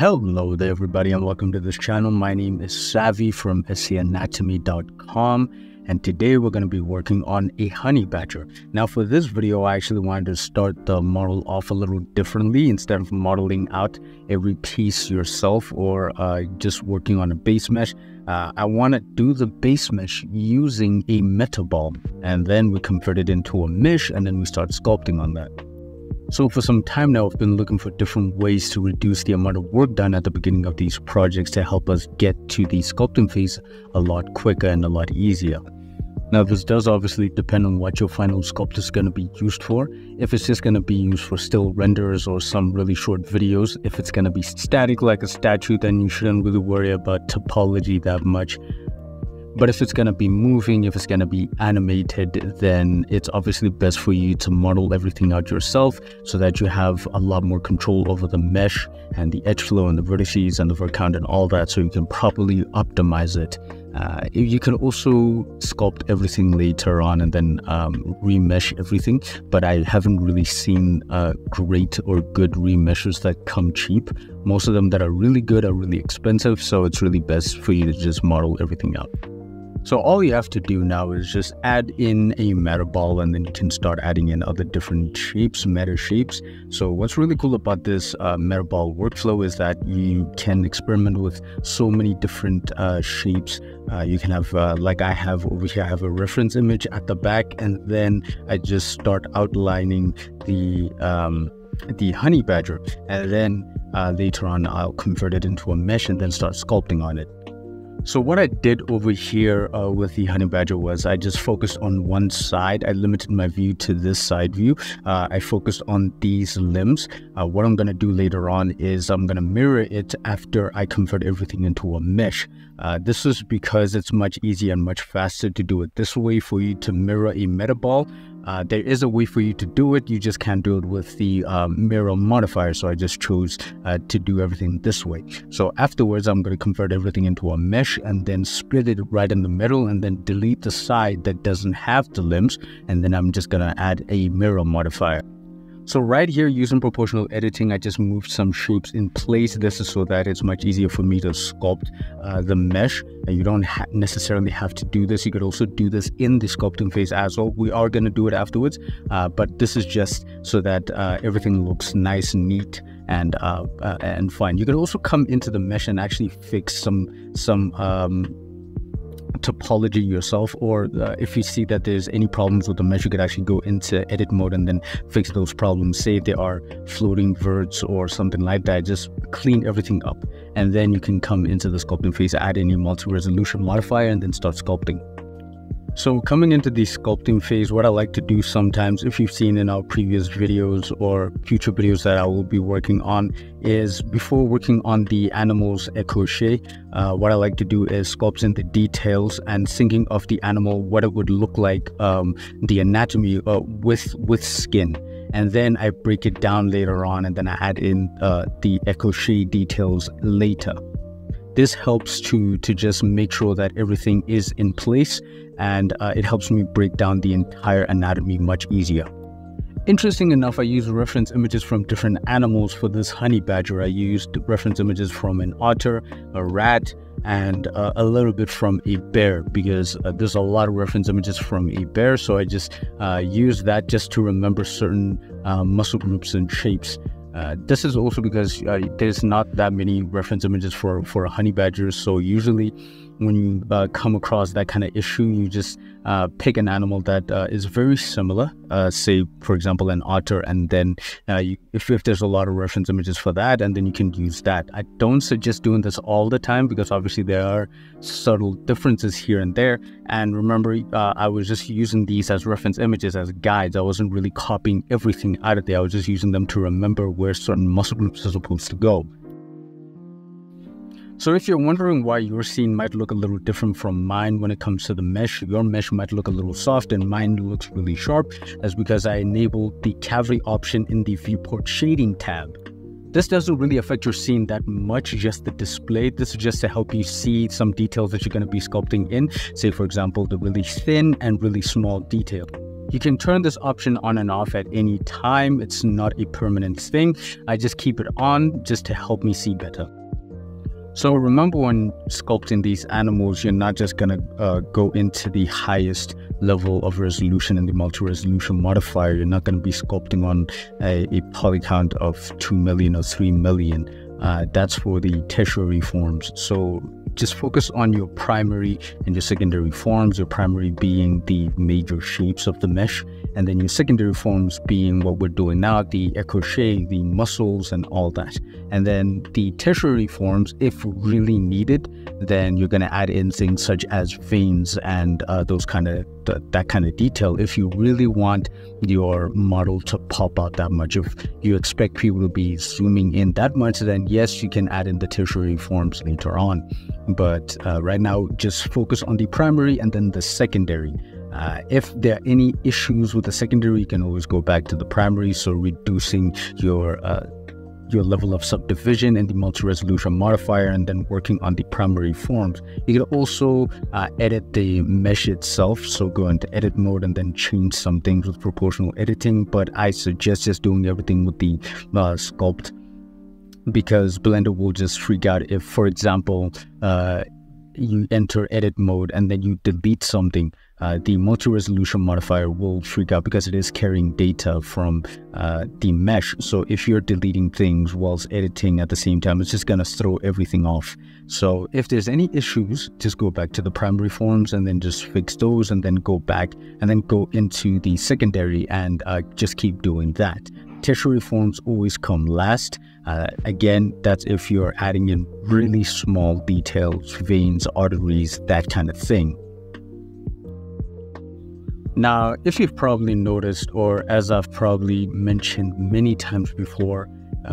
Hello there everybody and welcome to this channel. My name is Savi from SAAnatomy.com and today we're going to be working on a honey badger. Now for this video I actually wanted to start the model off a little differently. Instead of modeling out every piece yourself or just working on a base mesh, I want to do the base mesh using a meta ball, and then we convert it into a mesh and then we start sculpting on that. So for some time now, I've been looking for different ways to reduce the amount of work done at the beginning of these projects to help us get to the sculpting phase a lot quicker and a lot easier. Now this does obviously depend on what your final sculpt is going to be used for. If it's just going to be used for still renders or some really short videos, if it's going to be static like a statue, then you shouldn't really worry about topology that much. But if it's going to be moving, if it's going to be animated, then it's obviously best for you to model everything out yourself so that you have a lot more control over the mesh and the edge flow and the vertices and the vercount and all that, so you can properly optimize it. You can also sculpt everything later on and then remesh everything, but I haven't really seen great or good remeshes that come cheap. Most of them that are really good are really expensive, so it's really best for you to just model everything out. So all you have to do now is just add in a meta ball, and then you can start adding in other different shapes, meta shapes. So what's really cool about this meta ball workflow is that you can experiment with so many different shapes. You can have, like I have over here, I have a reference image at the back, and then I just start outlining the honey badger, and then later on I'll convert it into a mesh and then start sculpting on it. So what I did over here with the honey badger was I just focused on one side. I limited my view to this side view. I focused on these limbs. What I'm going to do later on is I'm going to mirror it after I convert everything into a mesh. This is because it's much easier and much faster to do it this way for you to mirror a meta ball. There is a way for you to do it, you just can't do it with the mirror modifier, so I just chose to do everything this way. So afterwards I'm going to convert everything into a mesh and then split it right in the middle and then delete the side that doesn't have the limbs, and then I'm just going to add a mirror modifier. So right here, using proportional editing, I just moved some shapes in place. This is so that it's much easier for me to sculpt the mesh. And you don't necessarily have to do this. You could also do this in the sculpting phase as well. We are going to do it afterwards, but this is just so that everything looks nice and neat and fine. You could also come into the mesh and actually fix some topology yourself, or if you see that there's any problems with the mesh, you could actually go into edit mode and then fix those problems. Say they are floating verts or something like that, just clean everything up, and then you can come into the sculpting phase, add any multi-resolution modifier, and then start sculpting. So coming into the sculpting phase, what I like to do sometimes, if you've seen in our previous videos or future videos that I will be working on, is before working on the animal's écorché, what I like to do is sculpt in the details and thinking of the animal, what it would look like, the anatomy with skin. And then I break it down later on, and then I add in the écorché details later. This helps to just make sure that everything is in place, and it helps me break down the entire anatomy much easier. Interesting enough, I use reference images from different animals for this honey badger. I used reference images from an otter, a rat, and a little bit from a bear, because there's a lot of reference images from a bear, so I just use that just to remember certain muscle groups and shapes. This is also because there's not that many reference images for a honey badger, so usually when you come across that kind of issue, you just pick an animal that is very similar, say for example an otter, and then if there's a lot of reference images for that, and then you can use that. I don't suggest doing this all the time because obviously there are subtle differences here and there, and remember I was just using these as reference images, as guides. I wasn't really copying everything out of there. I was just using them to remember where certain muscle groups are supposed to go. So if you're wondering why your scene might look a little different from mine when it comes to the mesh, your mesh might look a little soft and mine looks really sharp, that's because I enabled the cavity option in the viewport shading tab. This doesn't really affect your scene that much, just the display. This is just to help you see some details that you're going to be sculpting in, say for example the really thin and really small detail. You can turn this option on and off at any time. It's not a permanent thing. I just keep it on just to help me see better. So remember, when sculpting these animals, you're not just going to go into the highest level of resolution in the multi-resolution modifier. You're not going to be sculpting on a poly count of 2 million or 3 million. That's for the tertiary forms. So just focus on your primary and your secondary forms, your primary being the major shapes of the mesh, and then your secondary forms being what we're doing now, the écorché, the muscles and all that. And then the tertiary forms, if really needed, then you're going to add in things such as veins and that kind of detail if you really want your model to pop out that much. If you expect people to be zooming in that much, then yes, you can add in the tertiary forms later on. But right now, just focus on the primary and then the secondary. If there are any issues with the secondary, you can always go back to the primary. So reducing your level of subdivision in the multi-resolution modifier and then working on the primary forms. You can also edit the mesh itself. So go into edit mode and then change some things with proportional editing. But I suggest just doing everything with the sculpt, because Blender will just freak out if, for example, you enter edit mode and then you delete something. The multi-resolution modifier will freak out because it is carrying data from the mesh. So if you're deleting things whilst editing at the same time, it's just going to throw everything off. So if there's any issues, just go back to the primary forms and then just fix those, and then go back and then go into the secondary and just keep doing that. Tertiary forms always come last. Again, that's if you're adding in really small details, veins, arteries, that kind of thing. Now, if you've probably noticed, or as I've probably mentioned many times before,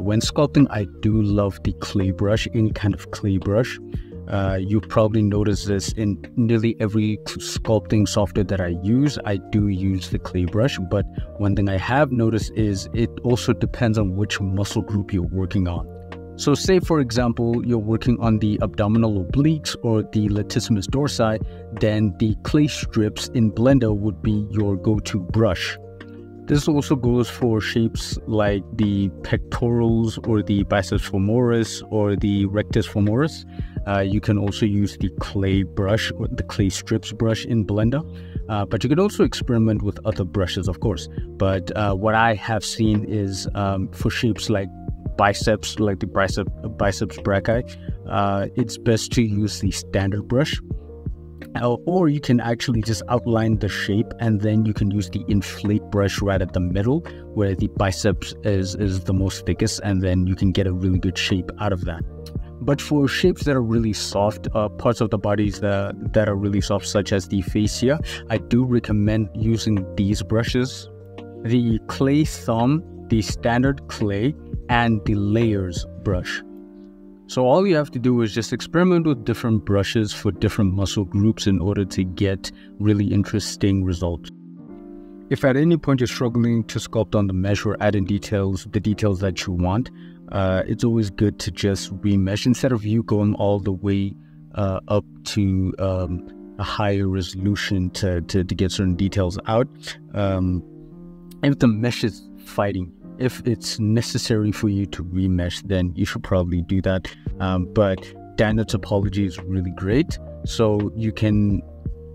when sculpting, I do love the clay brush, any kind of clay brush. You probably notice this in nearly every sculpting software that I use. I do use the clay brush, but one thing I have noticed is it also depends on which muscle group you're working on. So say, for example, you're working on the abdominal obliques or the latissimus dorsi, then the clay strips in Blender would be your go-to brush. This also goes for shapes like the pectorals or the biceps femoris or the rectus femoris. You can also use the clay brush or the clay strips brush in Blender. But you could also experiment with other brushes, of course. But what I have seen is for shapes like biceps, like the biceps brachii, it's best to use the standard brush. Or you can actually just outline the shape and then you can use the inflate brush right at the middle where the biceps is the most thickest, and then you can get a really good shape out of that. But for shapes that are really soft, parts of the bodies that are really soft, such as the fascia, I do recommend using these brushes: the clay thumb, the standard clay, and the layers brush. So all you have to do is just experiment with different brushes for different muscle groups in order to get really interesting results. If at any point you're struggling to sculpt on the mesh or add in details, the details that you want, it's always good to just remesh instead of you going all the way up to a higher resolution to get certain details out. If the mesh is fighting, if it's necessary for you to remesh, then you should probably do that. But DynaTopology is really great. So you can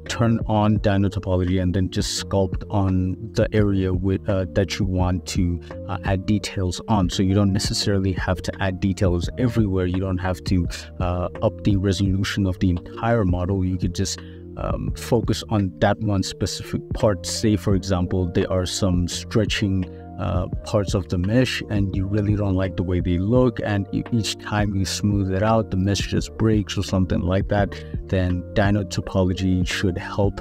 turn on DynaTopology and then just sculpt on the area with, that you want to add details on. So you don't necessarily have to add details everywhere. You don't have to up the resolution of the entire model. You could just focus on that one specific part. Say, for example, there are some stretching parts of the mesh and you really don't like the way they look, and each time you smooth it out, the mesh just breaks or something like that, then DynaTopology should help.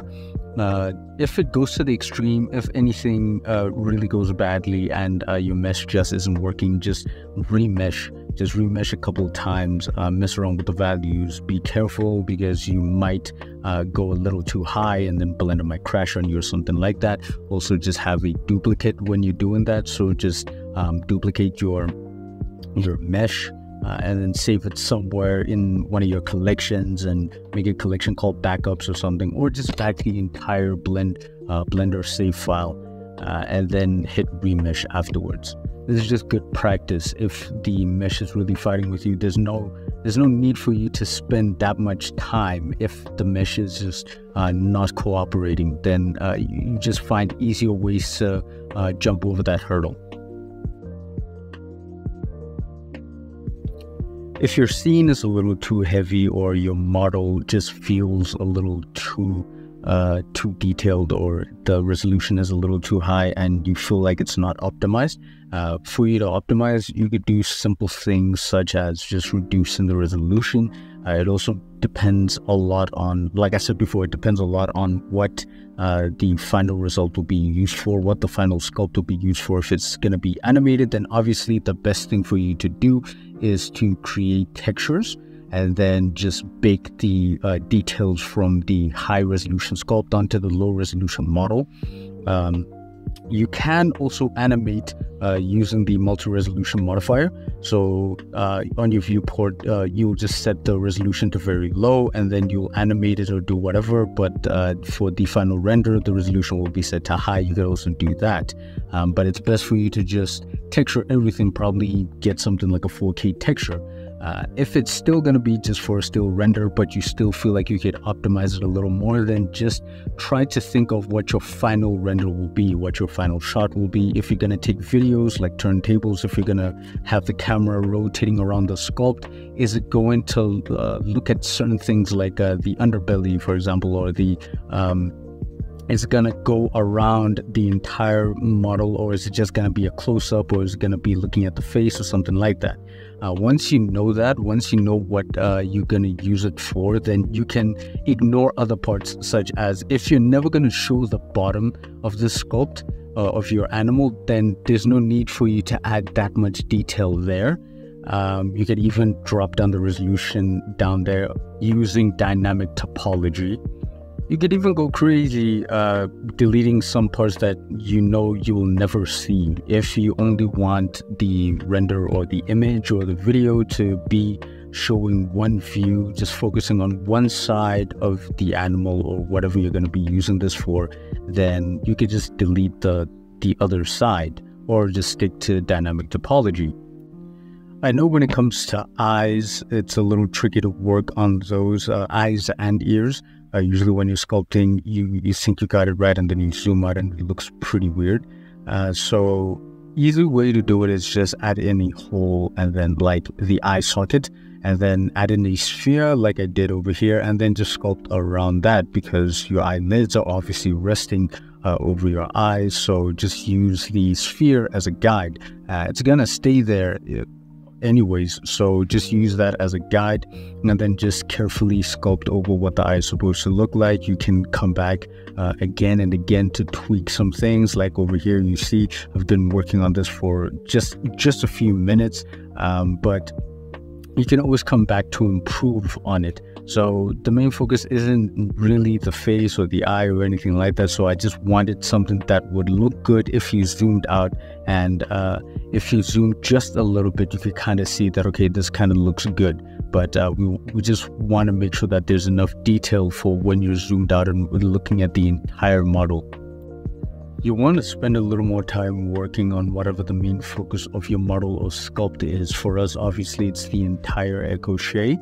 If it goes to the extreme, if anything really goes badly and your mesh just isn't working, just remesh. Just remesh a couple of times, mess around with the values. Be careful, because you might go a little too high and then Blender might crash on you or something like that. Also, just have a duplicate when you're doing that. So just duplicate your mesh and then save it somewhere in one of your collections and make a collection called backups or something, or just back the entire blend Blender save file, and then hit remesh afterwards. This is just good practice. If the mesh is really fighting with you, there's no need for you to spend that much time. If the mesh is just not cooperating, then you just find easier ways to jump over that hurdle. If your scene is a little too heavy, or your model just feels a little too detailed, or the resolution is a little too high and you feel like it's not optimized, for you to optimize, you could do simple things such as just reducing the resolution. It also depends a lot on, like I said before, it depends a lot on what the final result will be used for, what the final sculpt will be used for. If it's going to be animated, then obviously the best thing for you to do is to create textures and then just bake the details from the high resolution sculpt onto the low resolution model. You can also animate using the multi-resolution modifier. So on your viewport, you'll just set the resolution to very low and then you'll animate it or do whatever. But for the final render, the resolution will be set to high. You can also do that. But it's best for you to just texture everything, probably get something like a 4K texture. If it's still going to be just for a still render, but you still feel like you could optimize it a little more, then just try to think of what your final render will be, what your final shot will be. If you're going to take videos like turntables, if you're going to have the camera rotating around the sculpt, is it going to look at certain things like the underbelly, for example, or the is it going to go around the entire model, or is it just going to be a close-up, or is it going to be looking at the face or something like that? Once you know that, once you know what you're going to use it for, then you can ignore other parts, such as if you're never going to show the bottom of the sculpt of your animal, then there's no need for you to add that much detail there. You can even drop down the resolution down there using dynamic topology. You could even go crazy deleting some parts that you know you will never see. If you only want the render or the image or the video to be showing one view, just focusing on one side of the animal or whatever you're going to be using this for, then you could just delete the other side or just stick to dynamic topology. I know when it comes to eyes, it's a little tricky to work on those eyes and ears. Usually when you're sculpting, you think you got it right and then you zoom out and it looks pretty weird. So easy way to do it is just add in a hole and then like the eye socket, and then add in a sphere like I did over here, and then just sculpt around that, because your eyelids are obviously resting over your eyes. So just use the sphere as a guide. It's gonna stay there anyways, so just use that as a guide and then just carefully sculpt over what the eye is supposed to look like. You can come back again and again to tweak some things. Like over here, you see I've been working on this for just a few minutes, but you can always come back to improve on it. So the main focus isn't really the face or the eye or anything like that. So I just wanted something that would look good if you zoomed out, and if you zoom just a little bit, you could kind of see that, okay, this kind of looks good. But we just want to make sure that there's enough detail for when you're zoomed out and looking at the entire model. You want to spend a little more time working on whatever the main focus of your model or sculpt is. For us, obviously, it's the entire écorché,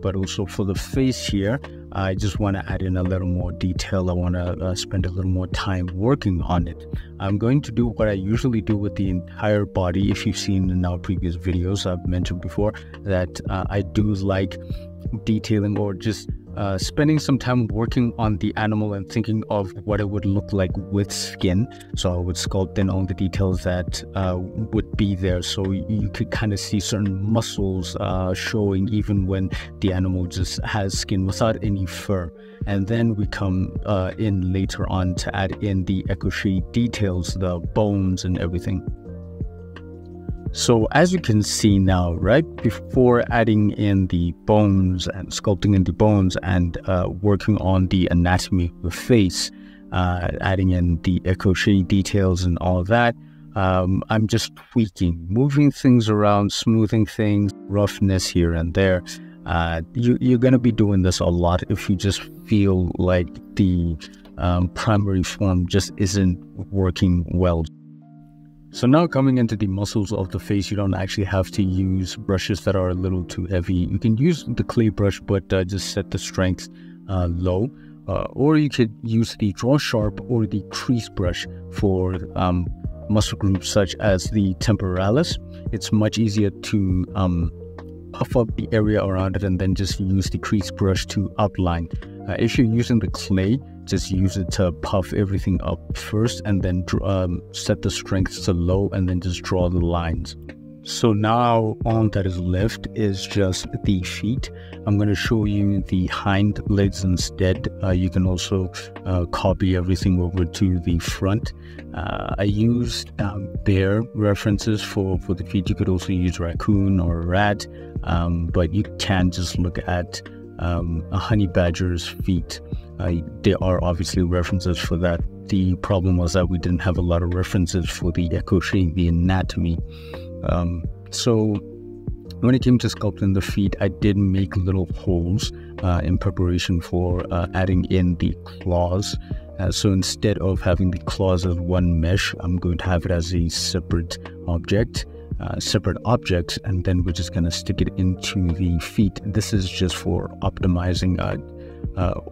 but also for the face here, I just want to add in a little more detail. I want to spend a little more time working on it. I'm going to do what I usually do with the entire body. If you've seen in our previous videos, I've mentioned before that I do like detailing, or just spending some time working on the animal and thinking of what it would look like with skin. So I would sculpt in all the details that would be there, so you could kind of see certain muscles showing even when the animal just has skin without any fur. And then we come in later on to add in the écorché details, the bones and everything. So as you can see now, right before adding in the bones and sculpting in the bones and working on the anatomy of the face, adding in the écorché details and all that, I'm just tweaking, moving things around, smoothing things, roughness here and there. You're going to be doing this a lot if you just feel like the primary form just isn't working well. So now coming into the muscles of the face, you don't actually have to use brushes that are a little too heavy. You can use the clay brush, but just set the strength low. Or you could use the draw sharp or the crease brush for muscle groups such as the temporalis. It's much easier to puff up the area around it and then just use the crease brush to outline. If you're using the clay, just use it to puff everything up first and then set the strength to low and then just draw the lines. So now all that is left is just the feet. I'm going to show you the hind legs instead. You can also copy everything over to the front. I used bear references for the feet. You could also use raccoon or rat, but you can just look at a honey badger's feet. There are obviously references for that. The problem was that we didn't have a lot of references for the écorché, the anatomy. So when it came to sculpting the feet, I did make little holes in preparation for adding in the claws. So instead of having the claws as one mesh, I'm going to have it as a separate object. Separate objects, and then we're just going to stick it into the feet. This is just for optimizing,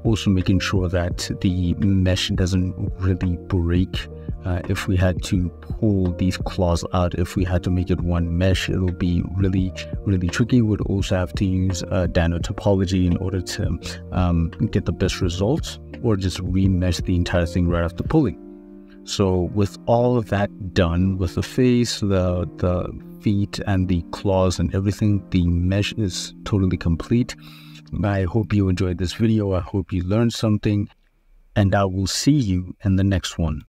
also making sure that the mesh doesn't really break. If we had to pull these claws out, if we had to make it one mesh, it'll be really tricky. We'd also have to use DynaTopology in order to get the best results, or just remesh the entire thing right after pulling. So with all of that done, with the face, the feet and the claws and everything, the mesh is totally complete. I hope you enjoyed this video. I hope you learned something, and I will see you in the next one.